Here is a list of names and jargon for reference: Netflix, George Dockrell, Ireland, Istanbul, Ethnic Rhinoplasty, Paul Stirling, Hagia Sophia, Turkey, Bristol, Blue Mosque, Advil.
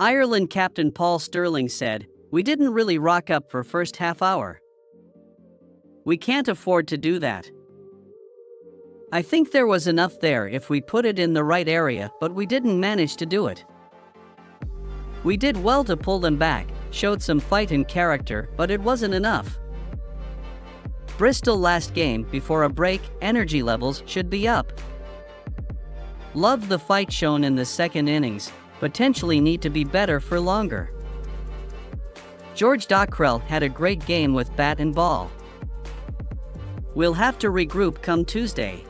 Ireland captain Paul Stirling said, "We didn't really rock up for first half hour. We can't afford to do that. I think there was enough there if we put it in the right area, but we didn't manage to do it. We did well to pull them back, showed some fight and character, but it wasn't enough." Bristol last game before a break, energy levels should be up. Love the fight shown in the second innings, potentially need to be better for longer. George Dockrell had a great game with bat and ball. We'll have to regroup come Tuesday.